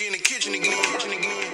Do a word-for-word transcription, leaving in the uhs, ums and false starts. She in the kitchen again.